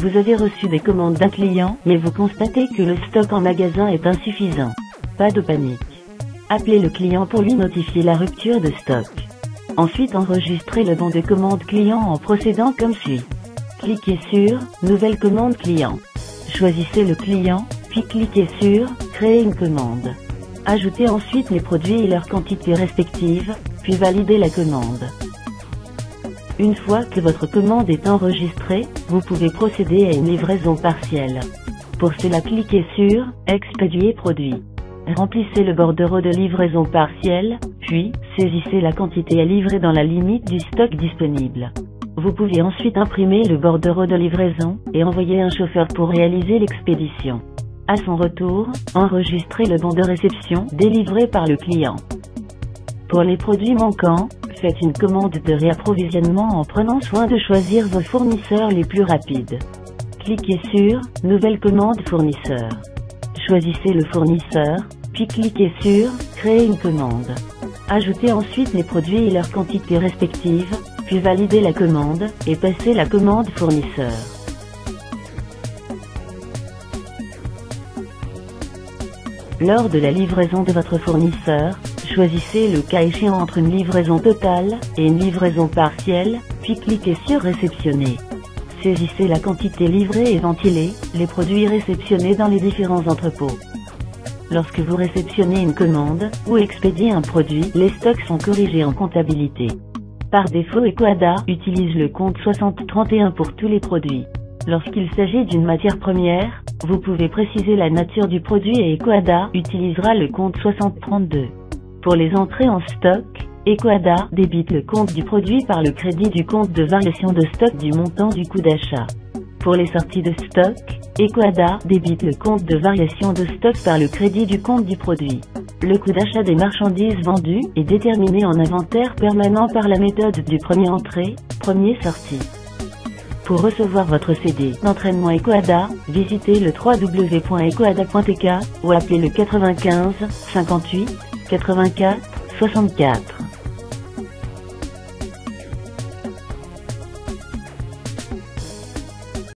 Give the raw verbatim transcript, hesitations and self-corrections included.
Vous avez reçu des commandes d'un client, mais vous constatez que le stock en magasin est insuffisant. Pas de panique. Appelez le client pour lui notifier la rupture de stock. Ensuite, enregistrez le bon de commande client en procédant comme suit. Cliquez sur « Nouvelle commande client ». Choisissez le client, puis cliquez sur « Créer une commande ». Ajoutez ensuite les produits et leurs quantités respectives, puis validez la commande. Une fois que votre commande est enregistrée, vous pouvez procéder à une livraison partielle. Pour cela, cliquez sur « Expédier produit ». Remplissez le bordereau de livraison partielle, puis saisissez la quantité à livrer dans la limite du stock disponible. Vous pouvez ensuite imprimer le bordereau de livraison et envoyer un chauffeur pour réaliser l'expédition. À son retour, enregistrez le bon de réception délivré par le client. Pour les produits manquants, faites une commande de réapprovisionnement en prenant soin de choisir vos fournisseurs les plus rapides. Cliquez sur « Nouvelle commande fournisseur ». Choisissez le fournisseur, puis cliquez sur « Créer une commande ». Ajoutez ensuite les produits et leurs quantités respectives, puis validez la commande et passez la commande fournisseur. Lors de la livraison de votre fournisseur, choisissez le cas échéant entre une livraison totale et une livraison partielle, puis cliquez sur « Réceptionner ». Saisissez la quantité livrée et ventilez les produits réceptionnés dans les différents entrepôts. Lorsque vous réceptionnez une commande ou expédiez un produit, les stocks sont corrigés en comptabilité. Par défaut, ECOHADA utilise le compte soixante trente et un pour tous les produits. Lorsqu'il s'agit d'une matière première, vous pouvez préciser la nature du produit et ECOHADA utilisera le compte soixante trente-deux. Pour les entrées en stock, ECOHADA débite le compte du produit par le crédit du compte de variation de stock du montant du coût d'achat. Pour les sorties de stock, ECOHADA débite le compte de variation de stock par le crédit du compte du produit. Le coût d'achat des marchandises vendues est déterminé en inventaire permanent par la méthode du premier entrée, premier sorti. Pour recevoir votre C D d'entraînement ECOHADA, visitez le w w w point ecohada point t k ou appelez le quatre-vingt-quinze cinquante-huit quatre-vingt-quatre soixante-quatre.